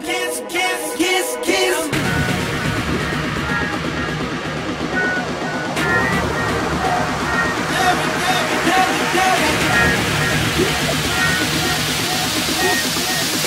Kiss, kiss, kiss, kiss.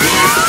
Yes,